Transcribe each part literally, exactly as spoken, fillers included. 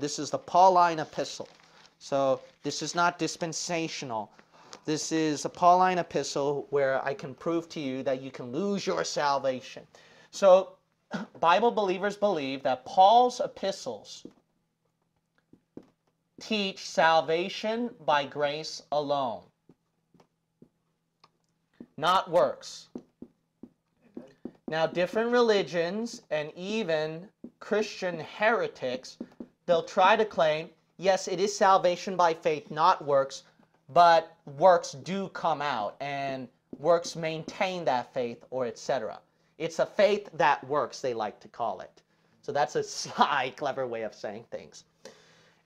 This is the Pauline epistle. So this is not dispensational. This is a Pauline epistle where I can prove to you that you can lose your salvation. So Bible believers believe that Paul's epistles teach salvation by grace alone, not works. Now, different religions and even Christian heretics, they'll try to claim, yes, it is salvation by faith, not works, but works do come out, and works maintain that faith, or et cetera. It's a faith that works, they like to call it. So that's a sly, clever way of saying things.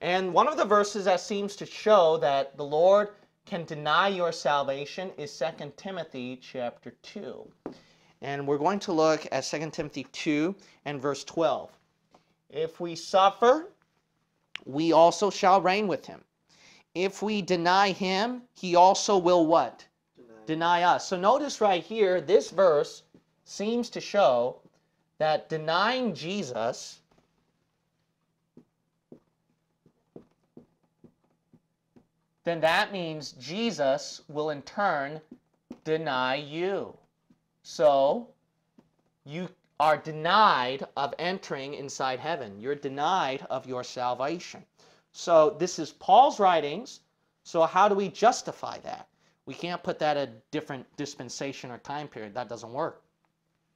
And one of the verses that seems to show that the Lord can deny your salvation is Second Timothy chapter two. And we're going to look at Second Timothy two and verse twelve. If we suffer, we also shall reign with him. If we deny him, he also will what? Deny. Deny us. So notice right here, this verse seems to show that denying Jesus then that means Jesus will in turn deny you. So you are denied of entering inside heaven. You're denied of your salvation. So this is Paul's writings. So how do we justify that? We can't put that at a different dispensation or time period. That doesn't work.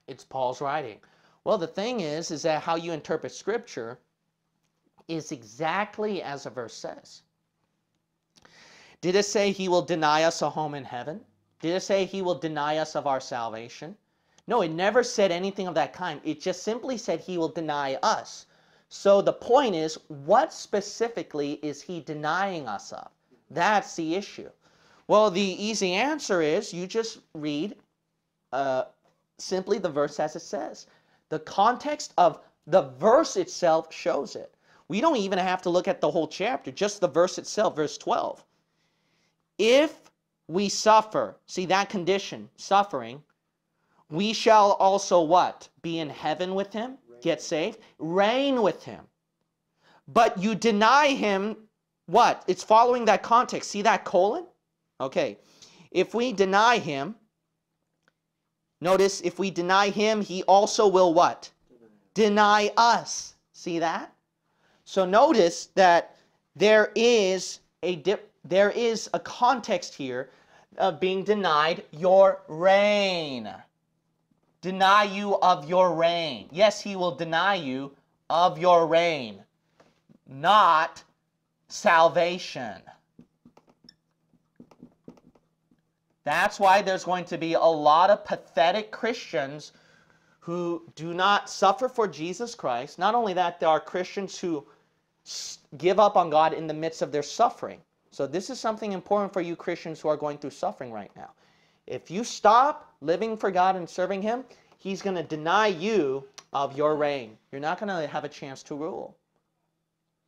It's Paul's writing. Well, the thing is, is that how you interpret Scripture is exactly as a verse says. Did it say he will deny us a home in heaven? Did it say he will deny us of our salvation? No, it never said anything of that kind. It just simply said he will deny us. So the point is, what specifically is he denying us of? That's the issue. Well, the easy answer is you just read uh, simply the verse as it says. The context of the verse itself shows it. We don't even have to look at the whole chapter, just the verse itself, verse twelve. If we suffer, see that condition, suffering, we shall also what? Be in heaven with him, reign. Get saved, reign with him. But you deny him what? It's following that context. See that colon? Okay. If we deny him, notice if we deny him, he also will what? Deny us. See that? So notice that there is a dip, there is a context here. Uh, being denied your reign. Deny you of your reign. Yes, he will deny you of your reign, not salvation. That's why there's going to be a lot of pathetic Christians who do not suffer for Jesus Christ. Not only that, there are Christians who give up on God in the midst of their suffering. So this is something important for you Christians who are going through suffering right now. If you stop living for God and serving him, he's going to deny you of your reign. You're not going to have a chance to rule.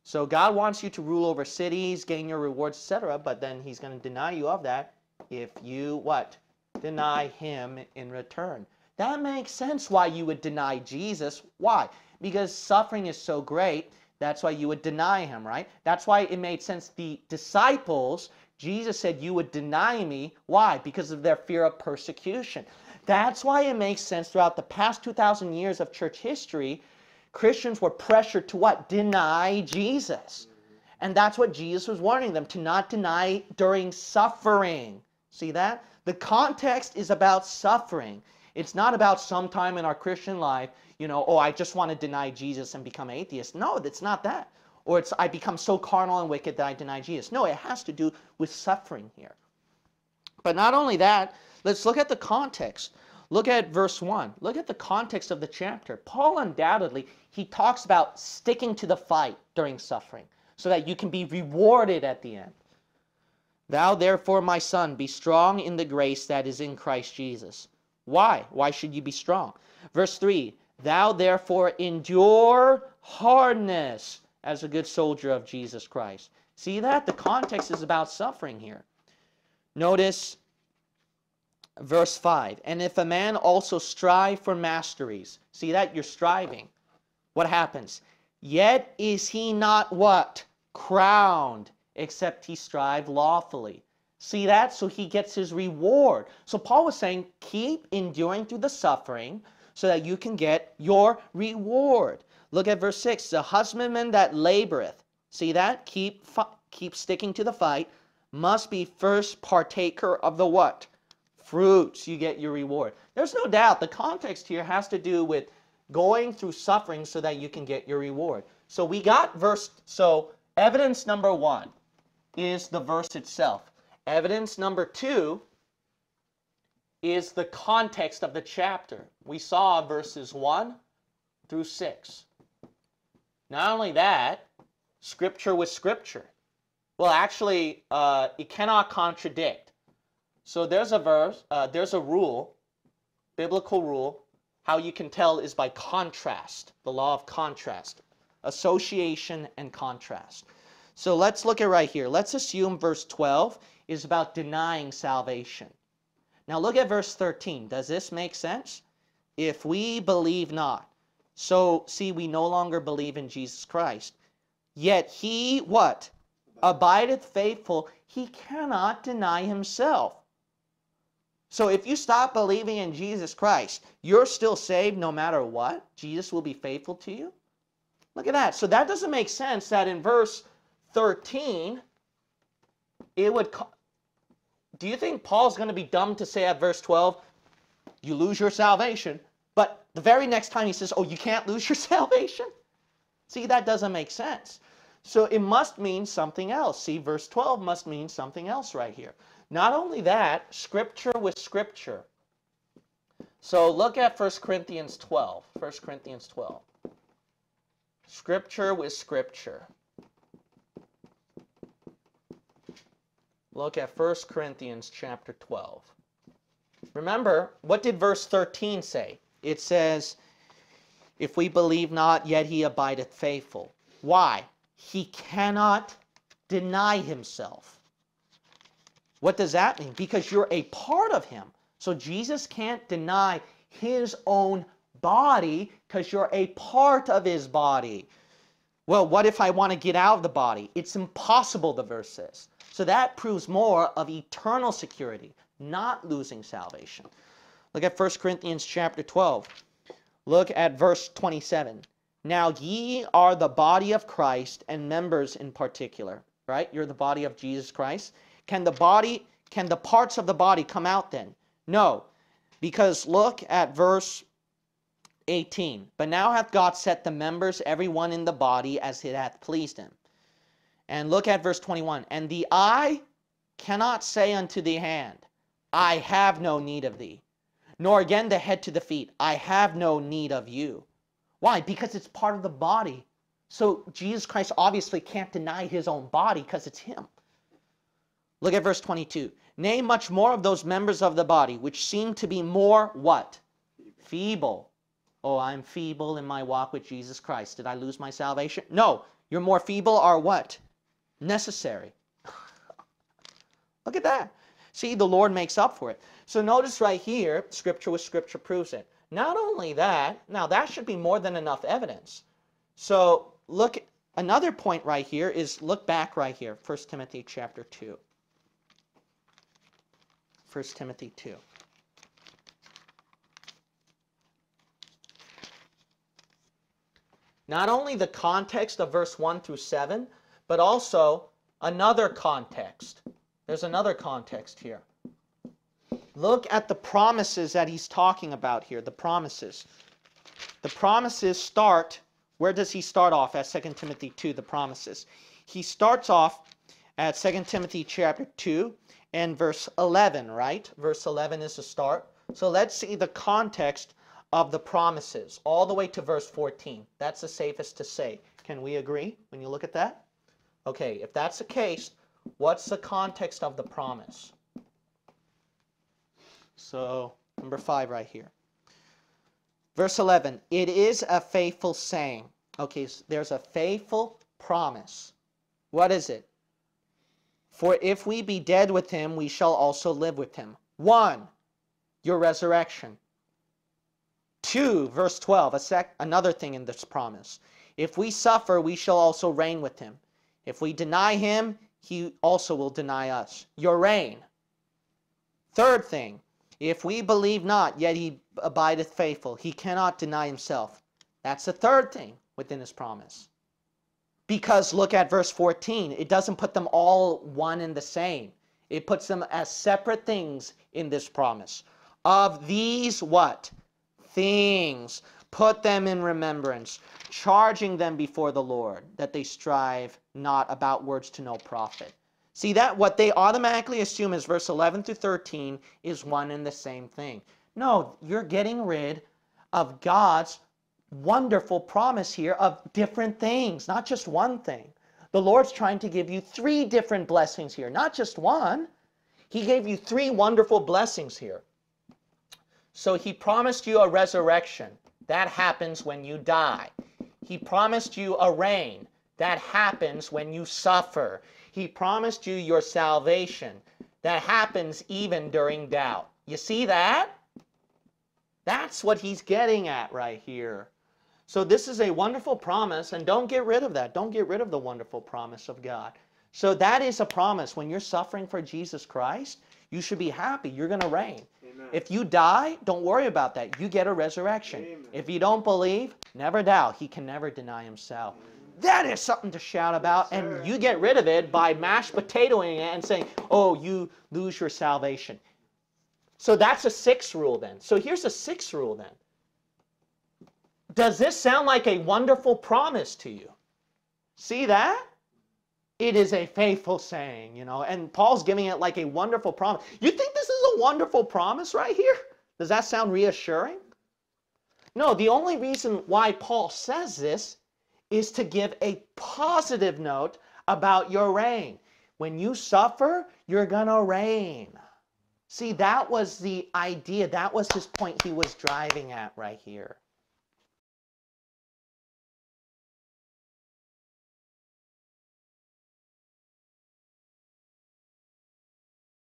So God wants you to rule over cities, gain your rewards, et cetera, but then he's going to deny you of that if you, what? Deny him in return. That makes sense why you would deny Jesus. Why? Because suffering is so great. That's why you would deny him, right? That's why it made sense. The disciples, Jesus said, you would deny me. Why? Because of their fear of persecution. That's why it makes sense throughout the past two thousand years of church history, Christians were pressured to what? Deny Jesus. And that's what Jesus was warning them, to not deny during suffering. See that? The context is about suffering. It's not about sometime in our Christian life, you know, oh, I just want to deny Jesus and become atheist. No, it's not that. Or it's I become so carnal and wicked that I deny Jesus. No, it has to do with suffering here. But not only that, let's look at the context. Look at verse one. Look at the context of the chapter. Paul undoubtedly, he talks about sticking to the fight during suffering so that you can be rewarded at the end. Thou therefore, my son, be strong in the grace that is in Christ Jesus. Why? Why should you be strong? Verse three, thou therefore endure hardness as a good soldier of Jesus Christ. See that? The context is about suffering here. Notice verse five, and if a man also strive for masteries, see that? You're striving. What happens? Yet is he not what? Crowned, except he strive lawfully. See that? So he gets his reward. So Paul was saying, keep enduring through the suffering so that you can get your reward. Look at verse six. The husbandman that laboreth, see that? Keep, keep sticking to the fight, must be first partaker of the what? Fruits. You get your reward. There's no doubt the context here has to do with going through suffering so that you can get your reward. So we got verse, so evidence number one is the verse itself. Evidence number two is the context of the chapter. We saw verses one through six. Not only that, scripture with scripture. Well, actually, uh, it cannot contradict. So there's a verse, uh, there's a rule, biblical rule, how you can tell is by contrast, the law of contrast, association and contrast. So let's look at right here. Let's assume verse twelve is about denying salvation. Now look at verse thirteen. Does this make sense? If we believe not. So see, we no longer believe in Jesus Christ. Yet he what? Abideth faithful. He cannot deny himself. So if you stop believing in Jesus Christ, you're still saved no matter what. Jesus will be faithful to you. Look at that. So that doesn't make sense that in verse thirteen, it would. Do you think Paul's going to be dumb to say at verse twelve, you lose your salvation, but the very next time he says, oh, you can't lose your salvation? See, that doesn't make sense. So it must mean something else. See, verse twelve must mean something else right here. Not only that, scripture with scripture. So look at First Corinthians twelve. First Corinthians twelve. Scripture with scripture. Look at First Corinthians chapter twelve. Remember, what did verse thirteen say? It says, if we believe not, yet he abideth faithful. Why? He cannot deny himself. What does that mean? Because you're a part of him. So Jesus can't deny his own body because you're a part of his body. Well, what if I want to get out of the body? It's impossible, the verse says. So that proves more of eternal security, not losing salvation. Look at First Corinthians chapter twelve. Look at verse twenty-seven. Now ye are the body of Christ and members in particular, right? You're the body of Jesus Christ. Can the body, can the parts of the body come out then? No, because look at verse eighteen. But now hath God set the members, every one in the body, as it hath pleased him. And look at verse twenty-one. And the eye cannot say unto the hand, I have no need of thee. Nor again the head to the feet, I have no need of you. Why? Because it's part of the body. So Jesus Christ obviously can't deny his own body because it's him. Look at verse twenty-two. Nay, much more of those members of the body, which seem to be more what? Feeble. Oh, I'm feeble in my walk with Jesus Christ. Did I lose my salvation? No, you're more feeble are what? Necessary. Look at that. See, the Lord makes up for it. So notice right here, scripture with scripture proves it. Not only that, now that should be more than enough evidence. So look, another point right here is look back right here, First Timothy chapter two. First Timothy two. Not only the context of verse one through seven, but also another context. There's another context here. Look at the promises that he's talking about here, the promises. The promises start, where does he start off at Second Timothy two, the promises? He starts off at Second Timothy chapter two and verse eleven, right? Verse eleven is the start. So let's see the context of the promises all the way to verse fourteen. That's the safest to say. Can we agree when you look at that? Okay, if that's the case, what's the context of the promise? So, number five right here. Verse eleven, it is a faithful saying. Okay, so there's a faithful promise. What is it? For if we be dead with him, we shall also live with him. One, your resurrection. Two, verse twelve, a sec another thing in this promise. If we suffer, we shall also reign with him. If we deny him, he also will deny us. Your reign. Third thing, if we believe not, yet he abideth faithful. He cannot deny himself. That's the third thing within his promise. Because look at verse fourteen. It doesn't put them all one and the same. It puts them as separate things in this promise. Of these what? Things. Put them in remembrance, charging them before the Lord, that they strive not about words to no profit. See that what they automatically assume is verse eleven through thirteen is one and the same thing. No, you're getting rid of God's wonderful promise here of different things, not just one thing. The Lord's trying to give you three different blessings here, not just one. He gave you three wonderful blessings here. So he promised you a resurrection. That happens when you die. He promised you a reign. That happens when you suffer. He promised you your salvation. That happens even during doubt. You see that? That's what he's getting at right here. So this is a wonderful promise, and don't get rid of that. Don't get rid of the wonderful promise of God. So that is a promise. When you're suffering for Jesus Christ, you should be happy. You're going to reign. Amen. If you die, don't worry about that. You get a resurrection. Amen. If you don't believe, never doubt. He can never deny himself. Amen. That is something to shout about, yes, and you get rid of it by mashed potatoing it and saying, oh, you lose your salvation. So that's a sixth rule then. So here's a sixth rule then. Does this sound like a wonderful promise to you? See that? It is a faithful saying, you know, and Paul's giving it like a wonderful promise. You think this is a wonderful promise right here? Does that sound reassuring? No, the only reason why Paul says this is to give a positive note about your reign. When you suffer, you're going to reign. See, that was the idea. That was his point he was driving at right here.